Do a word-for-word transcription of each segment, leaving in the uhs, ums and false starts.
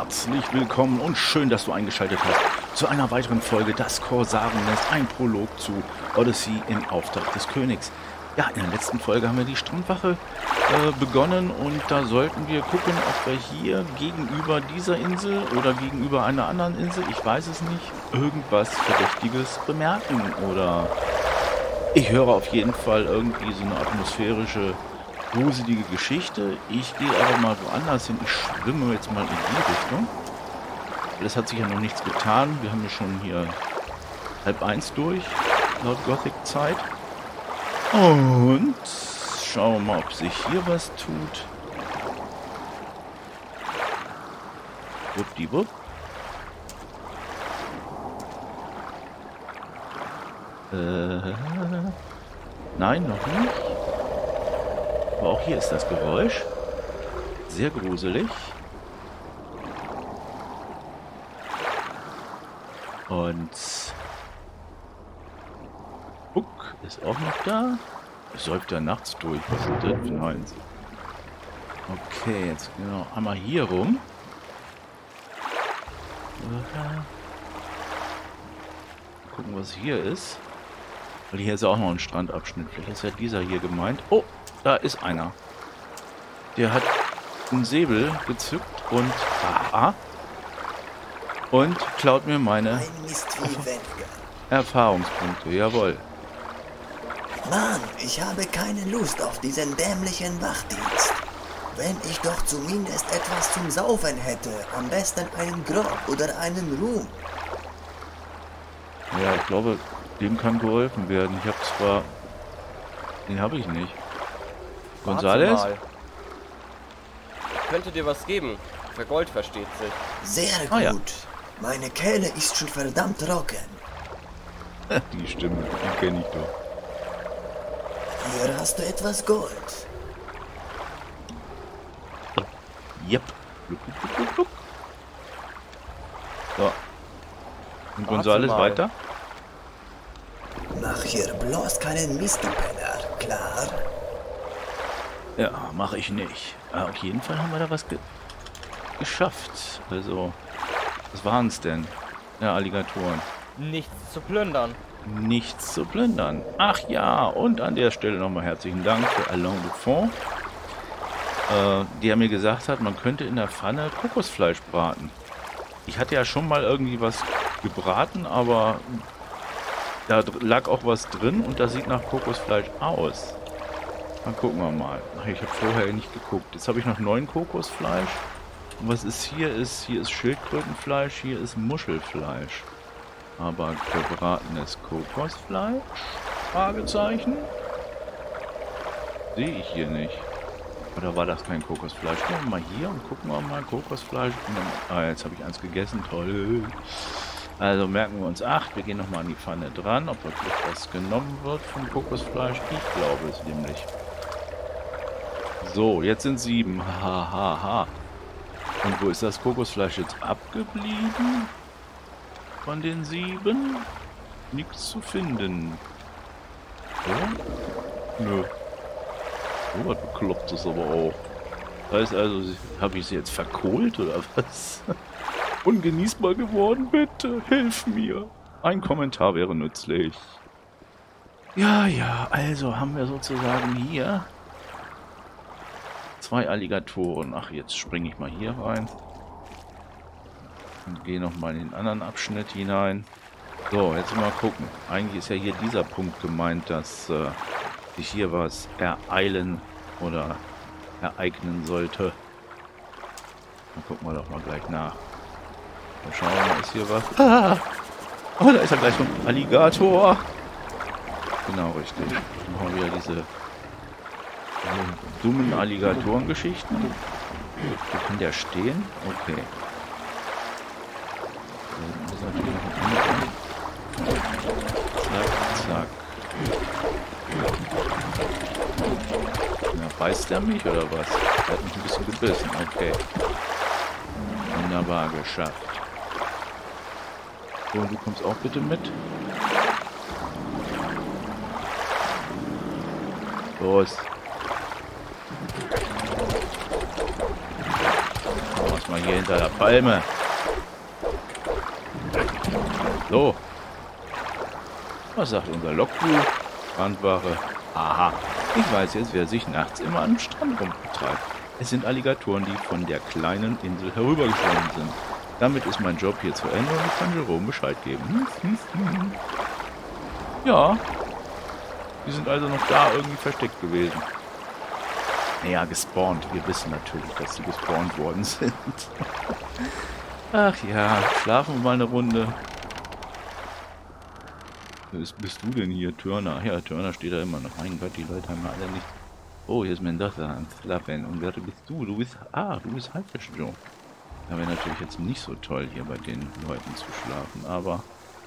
herzlich willkommen und schön, dass du eingeschaltet hast zu einer weiteren Folge Das Korsarennest, ein Prolog zu Odyssey im Auftrag des Königs. Ja, in der letzten Folge haben wir die Strandwache äh, begonnen und da sollten wir gucken, ob wir hier gegenüber dieser Insel oder gegenüber einer anderen Insel, ich weiß es nicht, irgendwas Verdächtiges bemerken oder... Ich höre auf jeden Fall irgendwie so eine atmosphärische, gruselige Geschichte. Ich gehe aber mal woanders hin. Ich schwimme jetzt mal in die Richtung. Das hat sich ja noch nichts getan. Wir haben ja schon hier halb eins durch, laut Gothic-Zeit. Und schauen wir mal, ob sich hier was tut. Wuppdiwupp. Äh, nein, noch nicht. Aber auch hier ist das Geräusch. Sehr gruselig. Und Hook ist auch noch da. Es säuft ja nachts durch. Was ist das für eins? Okay, jetzt gehen wir noch einmal hier rum. Gucken, was hier ist. Weil hier ist ja auch noch ein Strandabschnitt. Vielleicht ist ja dieser hier gemeint. Oh, da ist einer. Der hat einen Säbel gezückt und... Ah, und klaut mir meine Erfahrungspunkte. Jawohl. Mann, ich habe keine Lust auf diesen dämlichen Wachdienst. Wenn ich doch zumindest etwas zum Saufen hätte. Am besten einen Grog oder einen Rum. Ja, ich glaube... Dem kann geholfen werden. Ich habe zwar... Den habe ich nicht. Gonzales? Ich könnte dir was geben. Für Gold versteht sich. Sehr gut. Ah, ja. Meine Kehle ist schon verdammt trocken. Die Stimme, die kenne ich doch. Hier hast du etwas Gold. Oh, yep. Blub, blub, blub, blub. So. Und Gonzales weiter? Mach hier bloß keinen Mist, du Penner, klar? Ja, mach ich nicht. Aber auf jeden Fall haben wir da was ge geschafft. Also, was waren's denn? Ja, Alligatoren. Nichts zu plündern. Nichts zu plündern. Ach ja, und an der Stelle nochmal herzlichen Dank für Alain Dufon, äh, der mir gesagt hat, man könnte in der Pfanne Kokosfleisch braten. Ich hatte ja schon mal irgendwie was gebraten, aber... Da lag auch was drin und das sieht nach Kokosfleisch aus. Dann gucken wir mal. Ach, ich habe vorher nicht geguckt. Jetzt habe ich noch neun Kokosfleisch. Und was ist hier? Ist, hier ist Schildkrötenfleisch, hier ist Muschelfleisch. Aber gebratenes Kokosfleisch? Fragezeichen? Sehe ich hier nicht. Oder war das kein Kokosfleisch? Gucken wir mal hier und gucken wir mal Kokosfleisch. Dann, ah, jetzt habe ich eins gegessen. Toll. Also merken wir uns, ach, wir gehen nochmal an die Pfanne dran, ob wirklich was genommen wird vom Kokosfleisch. Ich glaube es nämlich. So, jetzt sind sieben. Ha, ha, ha. Und wo ist das Kokosfleisch jetzt abgeblieben? Von den sieben? Nichts zu finden. So? Nö. So was Beklopptes aber auch. Das heißt also, habe ich sie jetzt verkohlt oder was? Ungenießbar geworden, bitte, hilf mir. Ein Kommentar wäre nützlich. Ja, ja, also haben wir sozusagen hier zwei Alligatoren. Ach, jetzt springe ich mal hier rein. Und gehe nochmal in den anderen Abschnitt hinein. So, jetzt mal gucken. Eigentlich ist ja hier dieser Punkt gemeint, dass äh, sich hier was ereilen oder ereignen sollte. Dann gucken wir doch mal gleich nach. Mal schauen, da ist hier was. Ah! Oh, da ist ja gleich so ein Alligator. Genau, richtig. Dann haben wir ja diese, diese dummen Alligatoren-Geschichten. Wo kann der stehen? Okay. Zack, zack. Na, beißt der mich oder was? Der hat mich ein bisschen gebissen. Okay. Wunderbar geschafft. So, du kommst auch bitte mit. Los. Oh, was Erstmal hier hinter der Palme. So. Was sagt unser Logbuch? Brandware. Aha. Ich weiß jetzt, wer sich nachts immer am Strand rumtreibt. Es sind Alligatoren, die von der kleinen Insel herübergeschwommen sind. Damit ist mein Job hier zu Ende und ich kann Jerome Bescheid geben. Hm, hm, hm. Ja. Die sind also noch da irgendwie versteckt gewesen. Naja, gespawnt. Wir wissen natürlich, dass sie gespawnt worden sind. Ach ja, schlafen wir mal eine Runde. Was bist du denn hier? Turner. Ja, Turner steht da immer noch. Mein Gott, die Leute haben ja alle nicht... Oh, hier ist Mendoza am Klappen. Und wer bist du? Du bist... Ah, du bist Haifisch-Joe. Da wäre natürlich jetzt nicht so toll, hier bei den Leuten zu schlafen, aber...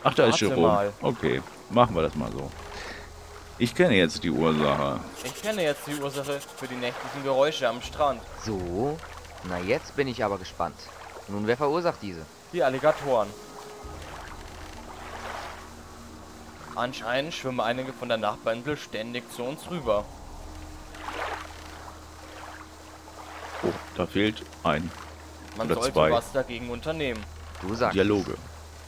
Ach, da ist Jerome. Okay, machen wir das mal so. Ich kenne jetzt die Ursache. Ich kenne jetzt die Ursache für die nächtlichen Geräusche am Strand. So, na jetzt bin ich aber gespannt. Nun, wer verursacht diese? Die Alligatoren. Anscheinend schwimmen einige von der Nachbarinsel ständig zu uns rüber. Oh, da fehlt ein. Man oder sollte zwei. Was dagegen unternehmen. Du sagst Dialoge.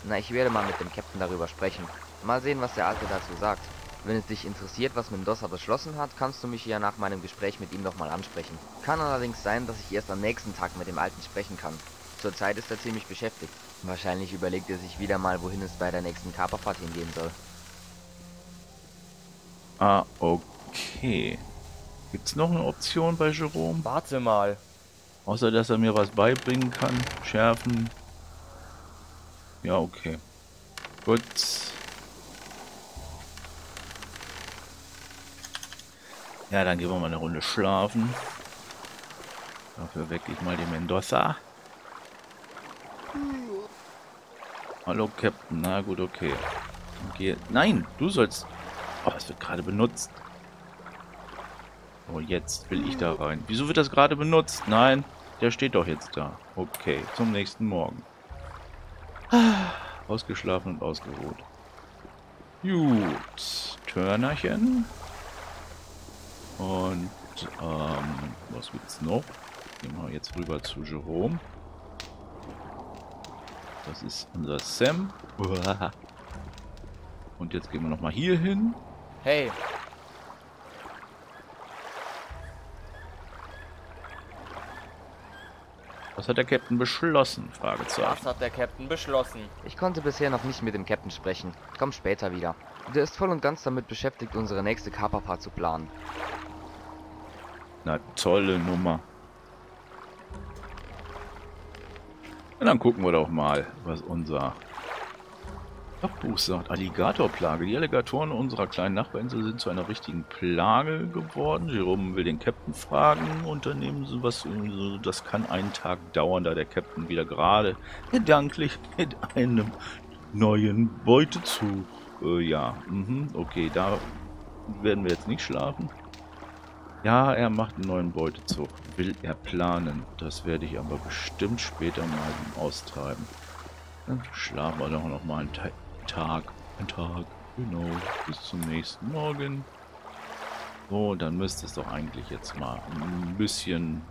Na, ich werde mal mit dem Captain darüber sprechen. Mal sehen, was der Alte dazu sagt. Wenn es dich interessiert, was Mendoza beschlossen hat, kannst du mich ja nach meinem Gespräch mit ihm nochmal ansprechen. Kann allerdings sein, dass ich erst am nächsten Tag mit dem Alten sprechen kann. Zurzeit ist er ziemlich beschäftigt. Wahrscheinlich überlegt er sich wieder mal, wohin es bei der nächsten Kaperfahrt hingehen soll. Ah, okay. Gibt's noch eine Option bei Jerome? Warte mal. Außer, dass er mir was beibringen kann. Schärfen. Ja, okay. Gut. Ja, dann gehen wir mal eine Runde schlafen. Dafür wecke ich mal den Mendoza. Hallo, Captain. Na gut, okay. okay. Nein, du sollst... Oh, es wird gerade benutzt. Oh, jetzt will ich da rein. Wieso wird das gerade benutzt? Nein, der steht doch jetzt da. Okay, zum nächsten Morgen. Ausgeschlafen und ausgeruht. Gut. Turnerchen. Und, ähm, was gibt's noch? Gehen wir jetzt rüber zu Jerome. Das ist unser Sam. Uah. Und jetzt gehen wir nochmal hier hin. Hey. Was hat der Captain beschlossen? Fragezeichen. Was hat der Captain beschlossen? Ich konnte bisher noch nicht mit dem Captain sprechen. Komm später wieder. Der ist voll und ganz damit beschäftigt, unsere nächste Kaperfahrt zu planen. Na, tolle Nummer. Und dann gucken wir doch mal, was unser Logbuch sagt. Alligatorplage. Die Alligatoren unserer kleinen Nachbarinsel sind zu einer richtigen Plage geworden. Jerome will den Captain fragen. Unternehmen Sie was. Das kann einen Tag dauern, da der Captain wieder gerade gedanklich mit einem neuen Beutezug. Äh, ja, mhm, okay, da werden wir jetzt nicht schlafen. Ja, er macht einen neuen Beutezug. Will er planen. Das werde ich aber bestimmt später mal austreiben. Dann schlafen wir doch nochmal einen Ta Tag. Einen Tag. Genau. Bis zum nächsten Morgen. So, dann müsste es doch eigentlich jetzt mal ein bisschen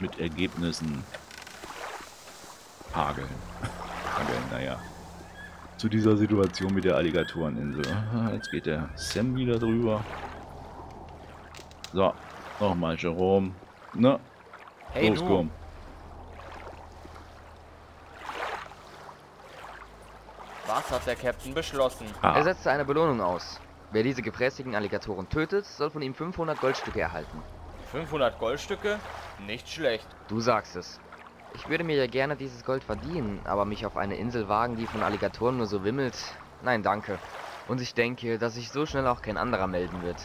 mit Ergebnissen hageln. Hageln, naja. Zu dieser Situation mit der Alligatoreninsel. Aha, jetzt geht der Sam wieder drüber. So. Nochmal, Jerome. Na, hey, los, komm. Was hat der Captain beschlossen? Ah. Er setzte eine Belohnung aus. Wer diese gefräßigen Alligatoren tötet, soll von ihm fünfhundert Goldstücke erhalten. fünfhundert Goldstücke? Nicht schlecht. Du sagst es. Ich würde mir ja gerne dieses Gold verdienen, aber mich auf eine Insel wagen, die von Alligatoren nur so wimmelt. Nein, danke. Und ich denke, dass sich so schnell auch kein anderer melden wird.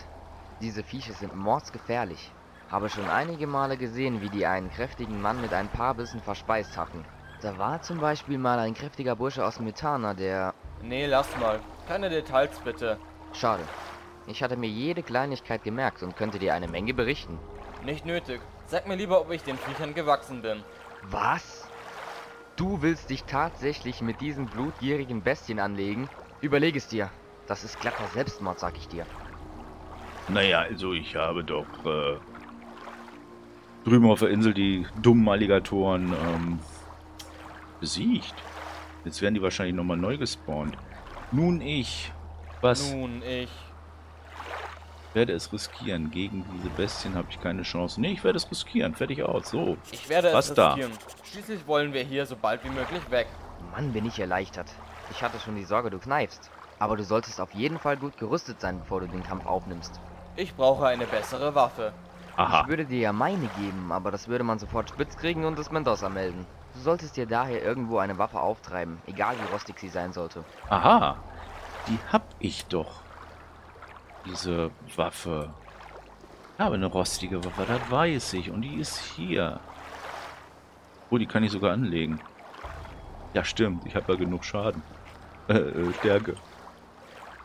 Diese Viecher sind mordsgefährlich. Habe schon einige Male gesehen, wie die einen kräftigen Mann mit ein paar Bissen verspeist hatten. Da war zum Beispiel mal ein kräftiger Bursche aus Methana, der... Nee, lass mal. Keine Details bitte. Schade. Ich hatte mir jede Kleinigkeit gemerkt und könnte dir eine Menge berichten. Nicht nötig. Sag mir lieber, ob ich den Viechern gewachsen bin. Was? Du willst dich tatsächlich mit diesen blutgierigen Bestien anlegen? Überleg es dir. Das ist glatter Selbstmord, sag ich dir. Naja, also ich habe doch äh, drüben auf der Insel die dummen Alligatoren ähm, besiegt. Jetzt werden die wahrscheinlich nochmal neu gespawnt. Nun ich. Was? Nun ich. Werde es riskieren. Gegen diese Bestien habe ich keine Chance. Nee, ich werde es riskieren. Fertig aus. So. Ich werde Was es riskieren. Da? Schließlich wollen wir hier so bald wie möglich weg. Mann, bin ich erleichtert. Ich hatte schon die Sorge, du kneifst. Aber du solltest auf jeden Fall gut gerüstet sein, bevor du den Kampf aufnimmst. Ich brauche eine bessere Waffe. Aha. Ich würde dir ja meine geben, aber das würde man sofort spitz kriegen und es Mendoza melden. Du solltest dir daher irgendwo eine Waffe auftreiben, egal wie rostig sie sein sollte. Aha. Die hab ich doch. Diese Waffe. Ich habe eine rostige Waffe, das weiß ich. Und die ist hier. Oh, die kann ich sogar anlegen. Ja, stimmt. Ich habe ja genug Schaden. Äh, äh, Stärke.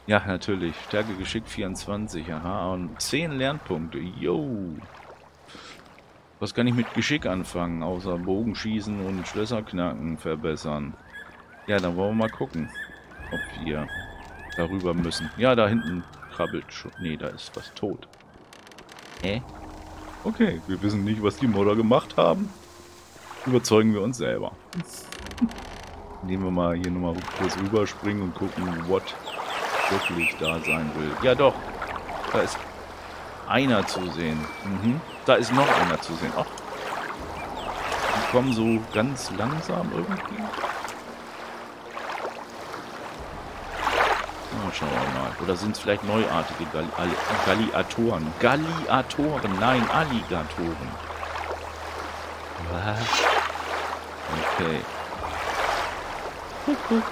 Ja, natürlich. Stärke geschickt vierundzwanzig. Aha. Und zehn Lernpunkte. Yo. Was kann ich mit Geschick anfangen? Außer Bogenschießen und Schlösserknacken verbessern. Ja, dann wollen wir mal gucken, ob wir darüber müssen. Ja, da hinten krabbelt schon. Nee, da ist was tot. Hä? Okay, wir wissen nicht, was die Modder gemacht haben. Überzeugen wir uns selber. Nehmen wir mal hier nochmal kurz rüberspringen und gucken, was wirklich da sein will. Ja doch, da ist einer zu sehen. Mhm. Da ist noch einer zu sehen. Ach. Die kommen so ganz langsam irgendwie. Oh, schauen wir mal. Oder sind es vielleicht neuartige Galli Galliatoren? Galliatoren, nein, Alligatoren. Was? Okay. Kuckuck.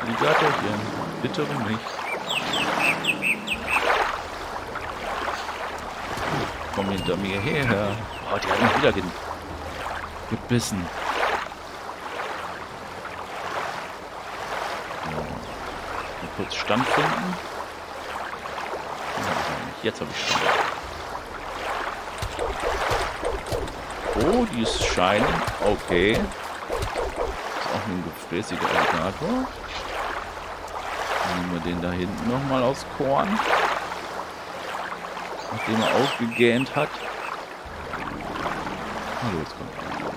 Alligatorchen, bittere mich. Komm hinter mir her. Oh, die hat mich wieder ge gebissen. Kurz Stand finden. Jetzt habe ich Stand. Oh, die ist scheinend. Okay. Ist auch ein gefräßiger Alligator. Nehmen wir den da hinten nochmal aus Korn. Nachdem er ausgegähnt hat. Hallo, jetzt kommt.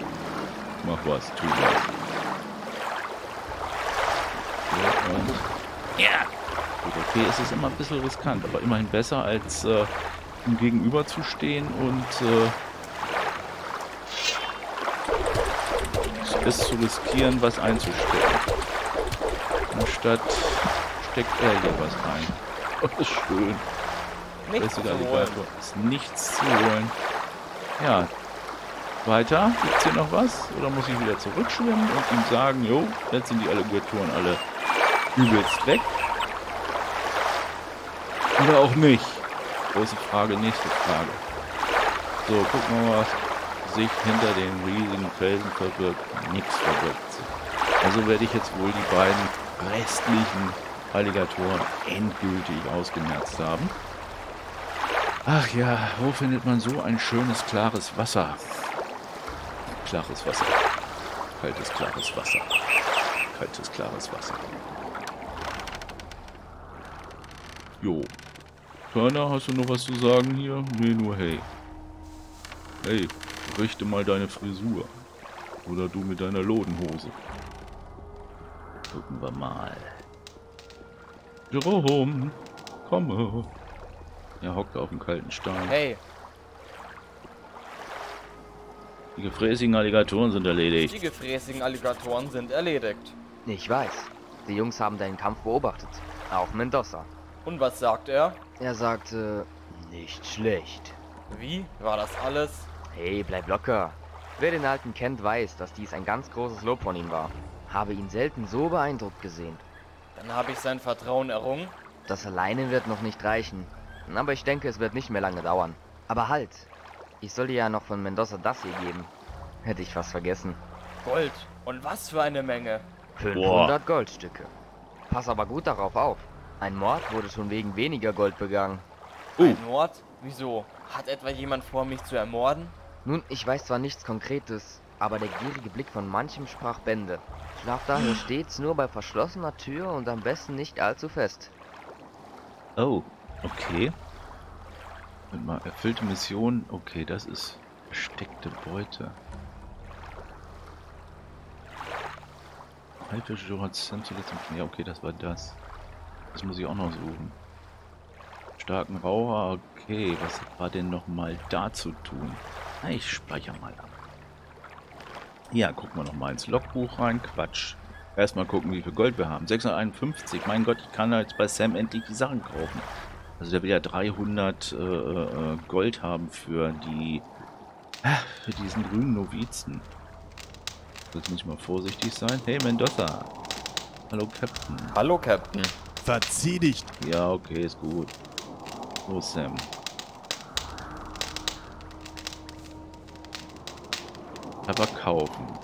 Mach was, tu was. Und ja. Gut, okay, es ist immer ein bisschen riskant, aber immerhin besser, als äh, ihm gegenüber zu stehen und äh, es zu riskieren, was einzustellen. Anstatt steckt er hier was rein. Oh, das ist schön. Nichts zu holen. Ist nichts zu holen. Ja. Weiter. Gibt's hier noch was? Oder muss ich wieder zurückschwimmen und ihm sagen, jo, jetzt sind die Alligatoren alle übelst weg. Oder auch nicht. Große Frage, nächste Frage. So, gucken wir mal, was sich hinter den riesigen Felsen verbirgt. Nichts verbirgt sich. Also werde ich jetzt wohl die beiden restlichen Alligatoren endgültig ausgemerzt haben. Ach ja, wo findet man so ein schönes, klares Wasser? Klares Wasser. Kaltes, klares Wasser. Kaltes, klares Wasser. Jo. Turner, hast du noch was zu sagen hier? Nee, nur hey. Hey, richte mal deine Frisur. Oder du mit deiner Lodenhose. Gucken wir mal. Jerome, komme. Er hockt auf dem kalten Stein. Hey. Die gefräßigen Alligatoren sind erledigt. Die gefräßigen Alligatoren sind erledigt. Ich weiß. Die Jungs haben deinen Kampf beobachtet. Auf Mendoza. Und was sagt er? Er sagte, nicht schlecht. Wie? War das alles? Hey, bleib locker. Wer den Alten kennt, weiß, dass dies ein ganz großes Lob von ihm war. Habe ihn selten so beeindruckt gesehen. Dann habe ich sein Vertrauen errungen. Das alleine wird noch nicht reichen. Aber ich denke, es wird nicht mehr lange dauern. Aber halt. Ich soll dir ja noch von Mendoza das hier geben. Hätte ich fast vergessen. Gold. Und was für eine Menge. fünfhundert Boah. Goldstücke. Pass aber gut darauf auf. Ein Mord wurde schon wegen weniger Gold begangen. Uh. Ein Mord? Wieso? Hat etwa jemand vor, mich zu ermorden? Nun, ich weiß zwar nichts Konkretes, aber der gierige Blick von manchem sprach Bände. Schlaf daher stets nur bei verschlossener Tür und am besten nicht allzu fest. Oh, okay. Und mal erfüllte Mission. Okay, das ist versteckte Beute. Haifisch-Joe hat es dann zuletzt. Ja, okay, das war das. Das muss ich auch noch suchen. Starken Raucher, okay. Was war denn nochmal da zu tun? Na, ich speichere mal ab. Ja, gucken wir nochmal ins Logbuch rein. Quatsch. Erstmal gucken, wie viel Gold wir haben. sechshunderteinundfünfzig. Mein Gott, ich kann da jetzt bei Sam endlich die Sachen kaufen. Also der will ja dreihundert äh, äh, Gold haben für die äh, für diesen grünen Novizen. Jetzt muss ich mal vorsichtig sein. Hey, Mendoza. Hallo, Captain. Hallo, Captain. Verzieh dich. Ja, okay, ist gut. Los, Sam. Tabak kaufen.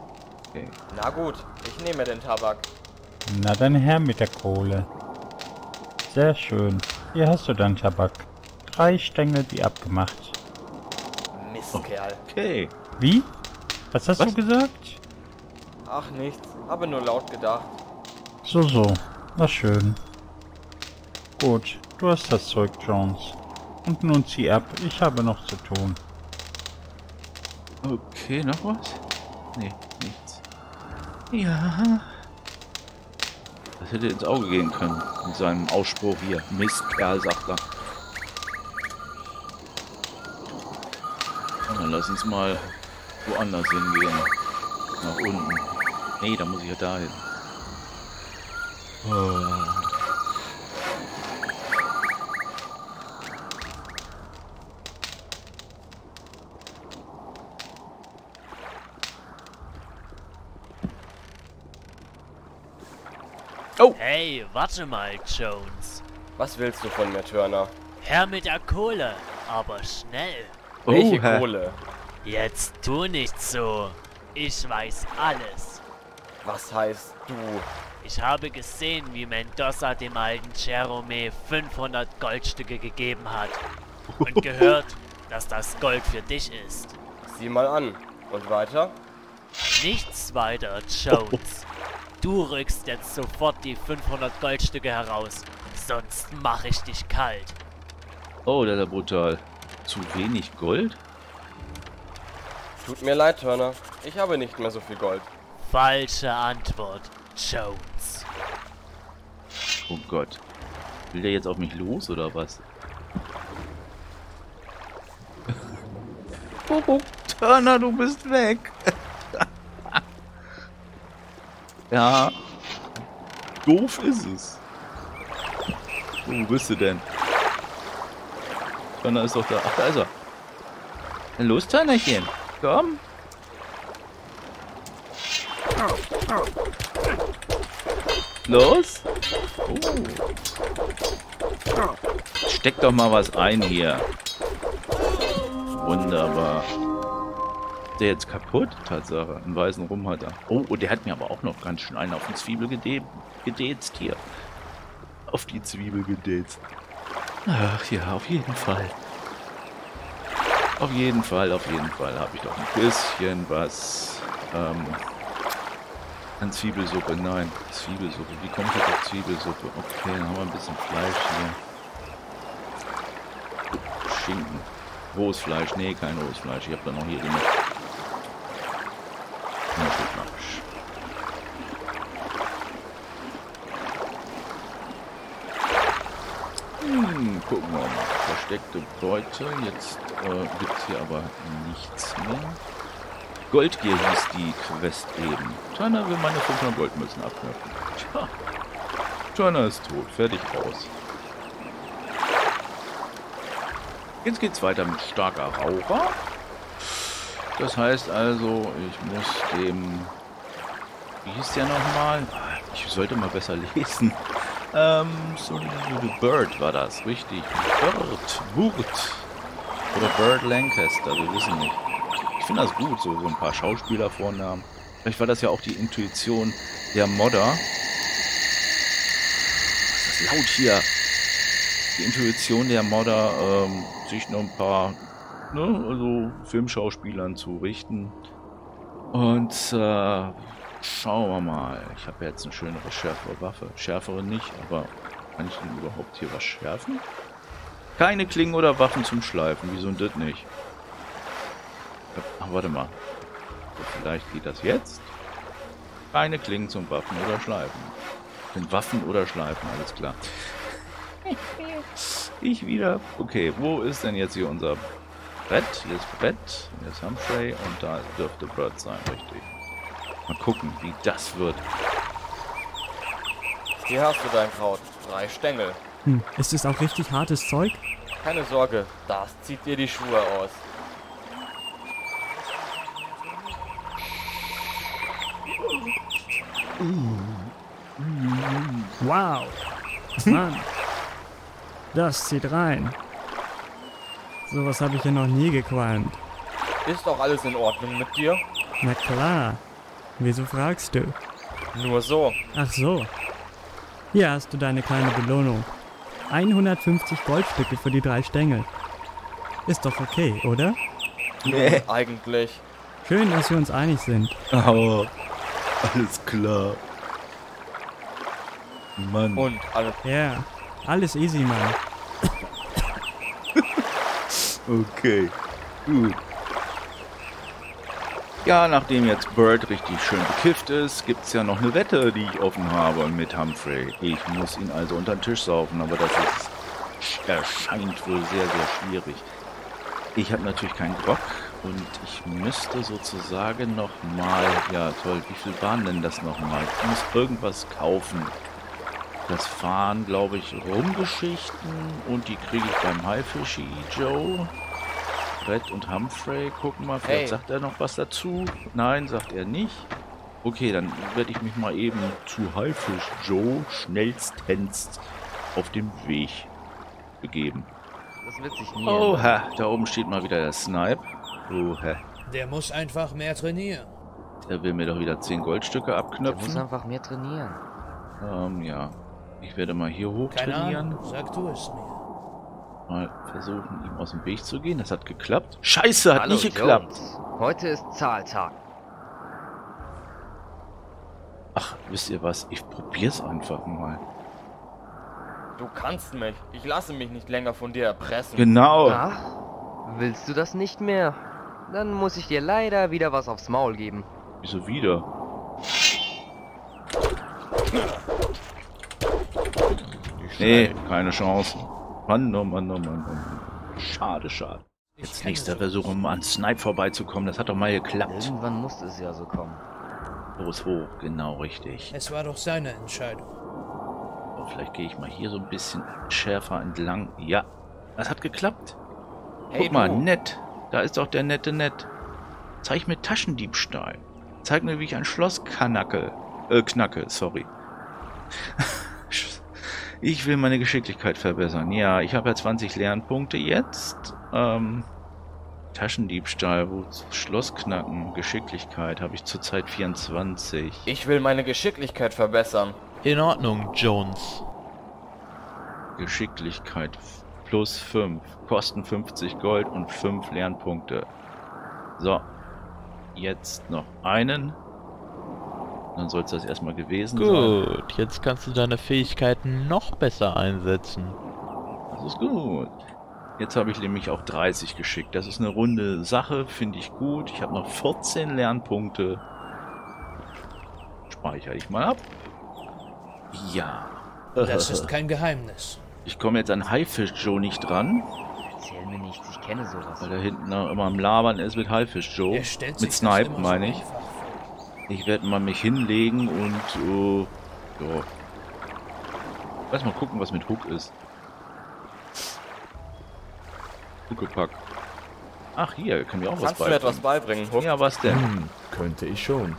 Okay. Na gut, ich nehme den Tabak. Na dann her mit der Kohle. Sehr schön. Hier hast du dann Tabak. Drei Stängel, wie abgemacht. Mistkerl. Okay. Wie? Was hast Was? du gesagt? Ach nichts, habe nur laut gedacht. So, so. Na schön. Gut, du hast das Zeug, Jones. Und nun zieh ab, ich habe noch zu tun. Okay, noch was? Nee, nichts. Ja. Das hätte ins Auge gehen können, mit seinem Ausspruch hier. Mistkerl, sagt er. Dann lass uns mal woanders hingehen. Nach unten. Nee, da muss ich ja dahin. Oh. Oh! Hey, warte mal, Jones. Was willst du von mir, Turner? Herr mit der Kohle, aber schnell. Oh, welche Herr. Kohle? Jetzt tu nicht so. Ich weiß alles. Was heißt du? Ich habe gesehen, wie Mendoza dem alten Jerome fünfhundert Goldstücke gegeben hat. Und gehört, dass das Gold für dich ist. Sieh mal an. Und weiter? Nichts weiter, Jones. Du rückst jetzt sofort die fünfhundert Goldstücke heraus. Sonst mache ich dich kalt. Oh, das ist brutal. Zu wenig Gold? Tut mir leid, Turner. Ich habe nicht mehr so viel Gold. Falsche Antwort, Jones. Oh Gott. Will der jetzt auf mich los, oder was? Oh, oh, Turner, du bist weg. Ja. Doof ist es. Wo bist du denn? Turner ist doch da. Ach, da ist er. Na los, Turnerchen. Komm. Los. Oh. Steck doch mal was ein hier. Wunderbar. Ist der jetzt kaputt? Tatsache. Einen weißen Rum hat er. Oh, oh, der hat mir aber auch noch ganz schön einen auf die Zwiebel gedätzt hier. Auf die Zwiebel gedätzt. Ach ja, auf jeden Fall. Auf jeden Fall, auf jeden Fall habe ich doch ein bisschen was ähm, an Zwiebelsuppe. Nein, Zwiebelsuppe. Wie kommt das auf Zwiebelsuppe? Okay, dann haben wir ein bisschen Fleisch hier. Schinken. Rohes Fleisch? Nee, kein rohes Fleisch. Ich habe da noch hier genug. Hm, gucken wir mal. Versteckte Beute. Jetzt äh, gibt es hier aber nichts mehr. Goldgier hieß die Quest eben. Turner will meine fünfhundert Goldmützen abknöpfen. Tja. Turner ist tot. Fertig, raus. Jetzt geht's weiter mit starker Raucher. Das heißt also, ich muss dem... Wie hieß der nochmal? Ich sollte mal besser lesen. Ähm, so Bird war das, richtig. Bird, Burt. Oder Bird Lancaster, wir wissen nicht. Ich finde das gut, so, so ein paar Schauspielervornamen. Vielleicht war das ja auch die Intuition der Modder. Was ist das laut hier? Die Intuition der Modder, ähm, sich noch ein paar, ne, also Filmschauspielern zu richten. Und äh, schauen wir mal. Ich habe jetzt eine schönere, schärfere Waffe. Schärfere nicht, aber kann ich denn überhaupt hier was schärfen? Keine Klingen oder Waffen zum Schleifen. Wieso denn das nicht? Ach, warte mal. Vielleicht geht das jetzt. Keine Klingen zum Waffen oder Schleifen. Zum Waffen oder Schleifen, alles klar. Ich wieder. Okay, wo ist denn jetzt hier unser Brett? Hier ist Brett, hier ist Humphrey und da dürfte Brett sein, richtig. Mal gucken, wie das wird. Hier hast du dein Kraut. Drei Stängel. Hm, ist es auch richtig hartes Zeug? Keine Sorge, das zieht dir die Schuhe aus. Wow. Mann. Das zieht rein. Sowas habe ich ja noch nie gequalmt. Ist doch alles in Ordnung mit dir? Na klar. Wieso fragst du? Nur so. Ach so. Hier hast du deine kleine Belohnung. hundertfünfzig Goldstücke für die drei Stängel. Ist doch okay, oder? Nee, eigentlich. Schön, dass wir uns einig sind. Aber alles klar. Mann. Und alles. Ja. Yeah. Alles easy, Mann. Okay, gut. Ja, nachdem jetzt Bird richtig schön bekifft ist, gibt es ja noch eine Wette, die ich offen habe mit Humphrey. Ich muss ihn also unter den Tisch saufen, aber das ist, erscheint wohl sehr, sehr schwierig. Ich habe natürlich keinen Bock und ich müsste sozusagen nochmal, ja toll, wie viel waren denn das nochmal? Ich muss irgendwas kaufen. Das fahren, glaube ich, Rumgeschichten und die kriege ich beim Haifisch-Joe. Brett und Humphrey, gucken mal, vielleicht hey. Sagt er noch was dazu. Nein, sagt er nicht. Okay, dann werde ich mich mal eben zu Haifisch-Joe schnellstens auf dem Weg begeben. Das wird sich nie. Oha, da oben steht mal wieder der Snipe. Oha. Der muss einfach mehr trainieren. Der will mir doch wieder zehn Goldstücke abknöpfen. Der muss einfach mehr trainieren. Ähm, ja. Ich werde mal hier hoch trainieren. Sag du es mir. Mal versuchen, ihm aus dem Weg zu gehen. Das hat geklappt. Scheiße, hat Hallo, nicht geklappt. Jungs. Heute ist Zahltag. Ach, wisst ihr was? Ich probier's einfach mal. Du kannst mich. Ich lasse mich nicht länger von dir erpressen. Genau. Ach, willst du das nicht mehr? Dann muss ich dir leider wieder was aufs Maul geben. Wieso wieder? Nee, keine Chance. Mann, oh Mann, oh Mann, oh Mann. Schade, schade. Jetzt nächster Versuch, um an Snipe vorbeizukommen. Das hat doch mal geklappt. Irgendwann musste es ja so kommen. Los hoch, genau richtig. Es war doch seine Entscheidung. Oh, vielleicht gehe ich mal hier so ein bisschen schärfer entlang. Ja, das hat geklappt. Hey, guck mal, du. Nett. Da ist doch der nette Nett. Zeig mir Taschendiebstahl. Zeig mir, wie ich ein Schloss knacke. Äh, knacke, sorry. Ich will meine Geschicklichkeit verbessern. Ja, ich habe ja zwanzig Lernpunkte jetzt. Ähm, Taschendiebstahl, Schlossknacken, Geschicklichkeit habe ich zurzeit vierundzwanzig. Ich will meine Geschicklichkeit verbessern. In Ordnung, Jones. Geschicklichkeit plus fünf. Kosten fünfzig Gold und fünf Lernpunkte. So, jetzt noch einen. Dann soll es das erstmal gewesen gut, sein. Gut, jetzt kannst du deine Fähigkeiten noch besser einsetzen. Das ist gut. Jetzt habe ich nämlich auch dreißig geschickt. Das ist eine runde Sache, finde ich gut. Ich habe noch vierzehn Lernpunkte. Speichere ich mal ab. Ja. Das ist kein Geheimnis. Ich komme jetzt an Haifisch-Joe nicht dran. Erzähl mir nichts, ich kenne sowas. Weil er hinten noch immer am Labern ist mit Haifisch-Joe. Mit Snipe, meine ich. Ich werde mal mich hinlegen und uh, ja. Lass mal gucken, was mit Hook ist. Huckepack. Ach hier, können wir auch was beibringen. Kannst du mir etwas beibringen, Hook? Ja, was denn? Hm, könnte ich schon.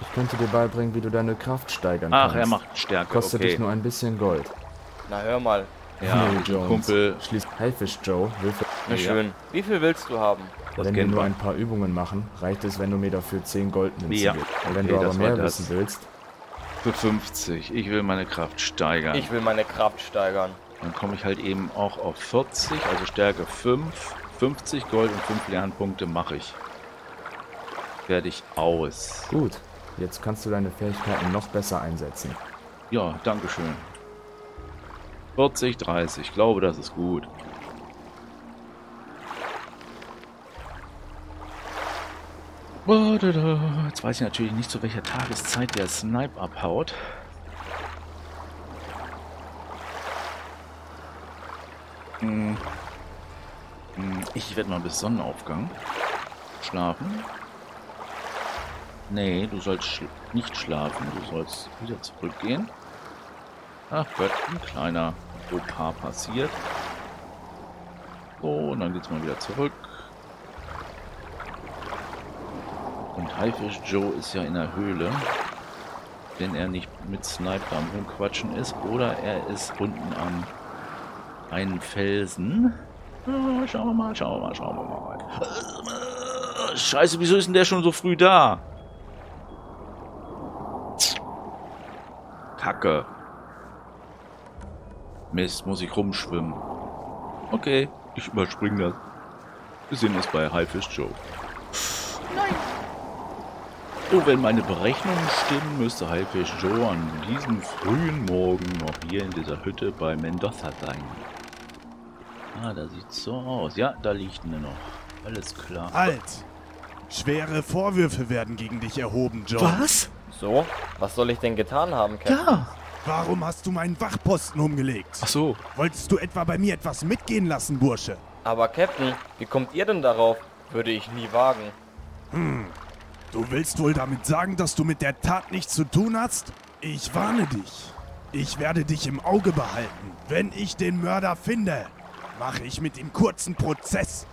Ich könnte dir beibringen, wie du deine Kraft steigern Ach, kannst. Ach, er macht Stärke, Kostet okay. dich nur ein bisschen Gold. Na, hör mal. Ja, nee, Jones, Kumpel. Schließt Haifisch-Joe. Na schön. Ja. Wie viel willst du haben? Das wenn wir nur man. ein paar Übungen machen, reicht es, wenn du mir dafür zehn Goldmünzen ja. gibst. Wenn okay, du aber mehr wissen willst... Für fünfzig. Ich will meine Kraft steigern. Ich will meine Kraft steigern. Dann komme ich halt eben auch auf vierzig, also Stärke fünf. fünfzig Gold und fünf Lernpunkte mache ich. Fertig aus. Gut. Jetzt kannst du deine Fähigkeiten noch besser einsetzen. Ja, danke schön. vierzig, dreißig. Ich glaube, das ist gut. Jetzt weiß ich natürlich nicht, zu welcher Tageszeit der Snipe abhaut. Ich werde mal bis Sonnenaufgang schlafen. Nee, du sollst schl- nicht schlafen. Du sollst wieder zurückgehen. Ach Gott, ein kleiner Opa passiert. So, und dann geht's mal wieder zurück. Und Haifisch-Joe ist ja in der Höhle, wenn er nicht mit Sniper am Rumquatschen ist. Oder er ist unten am einen Felsen. Ja, schauen wir mal, schauen wir mal, schauen wir mal. Scheiße, wieso ist denn der schon so früh da? Kacke. Mist, muss ich rumschwimmen. Okay, ich überspringe das. Wir sehen uns bei Haifisch-Joe. Nein. Oh, wenn meine Berechnungen stimmen, müsste Haifisch-Joe an diesem frühen Morgen noch hier in dieser Hütte bei Mendoza sein. Ah, da sieht's so aus. Ja, da liegt mir noch. Alles klar. Halt! Schwere Vorwürfe werden gegen dich erhoben, Joe. Was? So? Was soll ich denn getan haben, Captain? Ja! Warum hast du meinen Wachposten umgelegt? Ach so. Wolltest du etwa bei mir etwas mitgehen lassen, Bursche? Aber Captain, wie kommt ihr denn darauf? Würde ich nie wagen. Hm. Du willst wohl damit sagen, dass du mit der Tat nichts zu tun hast? Ich warne dich. Ich werde dich im Auge behalten. Wenn ich den Mörder finde, mache ich mit ihm kurzen Prozess.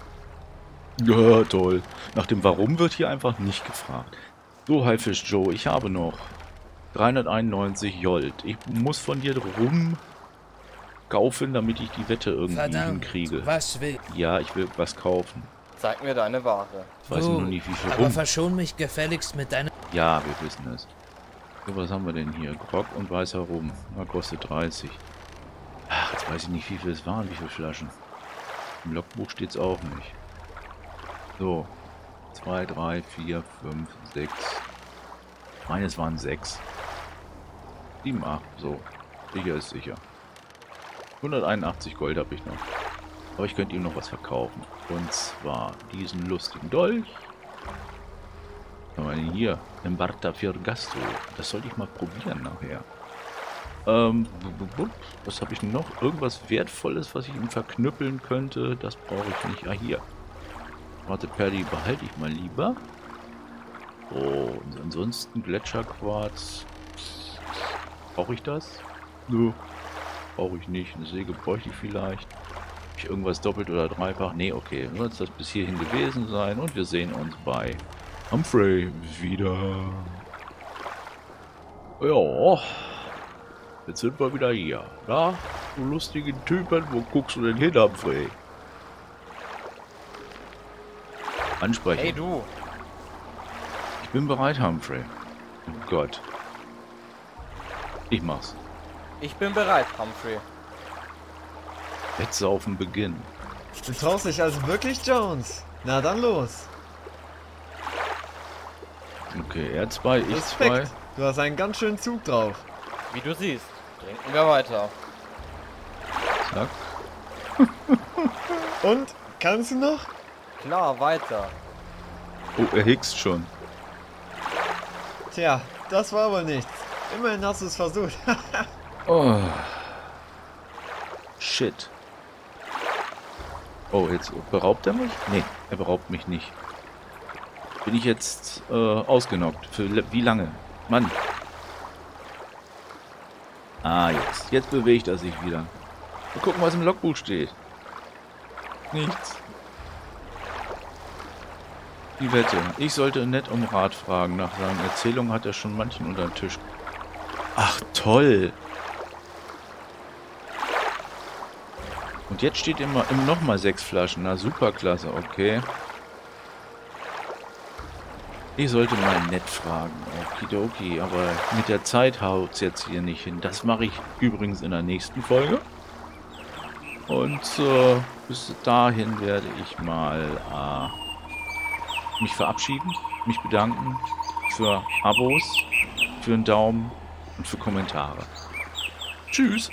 Ja, toll. Nach dem Warum wird hier einfach nicht gefragt. So, Haifisch-Joe, ich habe noch dreihunderteinundneunzig Jolt. Ich muss von dir rumkaufen, damit ich die Wette irgendwie Verdammt, hinkriege. Was will? Ja, ich will was kaufen. Zeig mir deine Ware. Ich weiß oh, nur nicht, wie viel aber rum. Verschon mich gefälligst mit deinem... Ja, wir wissen es. So, was haben wir denn hier? Grog und weißer Rum. Na, kostet dreißig. Ach, jetzt weiß ich nicht, wie viel es waren, wie viele Flaschen. Im Logbuch steht es auch nicht. So. zwei, drei, vier, fünf, sechs. Ich meine, es waren sechs. sieben, acht. So. Sicher ist sicher. hunderteinundachtzig Gold habe ich noch. Aber ich könnte ihm noch was verkaufen. Und zwar diesen lustigen Dolch. Was haben wir denn hier? Embarta Firgasto. Das sollte ich mal probieren nachher. Ähm, was habe ich noch? Irgendwas Wertvolles, was ich ihm verknüppeln könnte. Das brauche ich nicht. Ah, hier. Warte, Perli behalte ich mal lieber. Oh, und ansonsten Gletscherquarz. Brauche ich das? Nö. Brauche ich nicht. Eine Säge bräuchte ich vielleicht. Habe ich irgendwas doppelt oder dreifach? Nee, okay. Soll es das bis hierhin gewesen sein. Und wir sehen uns bei Humphrey wieder. Ja. Jetzt sind wir wieder hier. Na, du lustigen Typen, wo guckst du denn hin, Humphrey? Ansprechen. Hey, du! Ich bin bereit, Humphrey. Oh Gott. Ich mach's. Ich bin bereit, Humphrey. Wettsaufen beginnen. Du traust dich also wirklich, Jones? Na dann los. Okay, er zwei, ich Respekt. Zwei. Du hast einen ganz schönen Zug drauf. Wie du siehst, trinken wir weiter. Zack. Und? Kannst du noch? Klar, weiter. Oh, er hickst schon. Tja, das war wohl nichts. Immerhin hast du es versucht. Oh. Shit. Oh, jetzt beraubt er mich? Nee, er beraubt mich nicht. Bin ich jetzt äh, ausgenockt? Für wie lange? Mann. Ah, jetzt. Jetzt bewegt er sich wieder. Mal gucken, was im Logbuch steht. Nichts. Die Wette. Ich sollte nett um Rat fragen. Nach seinen Erzählungen hat er schon manchen unter den Tisch. Ach, toll. Und jetzt steht immer im nochmal sechs Flaschen. Na, super klasse. Okay. Ich sollte mal nett fragen. Okidoki. Aber mit der Zeit haut's jetzt hier nicht hin. Das mache ich übrigens in der nächsten Folge. Und äh, bis dahin werde ich mal... Äh, mich verabschieden, mich bedanken für Abos, für einen Daumen und für Kommentare. Tschüss!